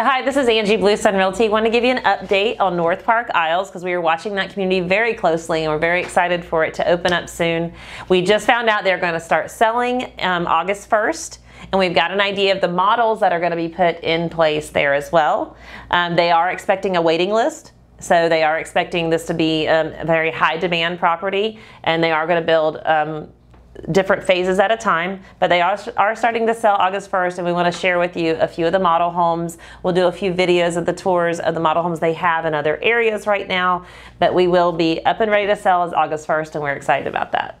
So hi, this is Angie Blue Sun Realty. I want to give you an update on North Park Isles because we were watching that community very closely and we're very excited for it to open up soon. We just found out they're going to start selling August 1st. And we've got an idea of the models that are going to be put in place there as well. They are expecting a waiting list. So they are expecting this to be a very high demand property, and they are going to build different phases at a time, but they are starting to sell August 1st, and we want to share with you a few of the model homes. We'll do a few videos of the tours of the model homes they have in other areas right now, but we will be up and ready to sell as August 1st, and we're excited about that.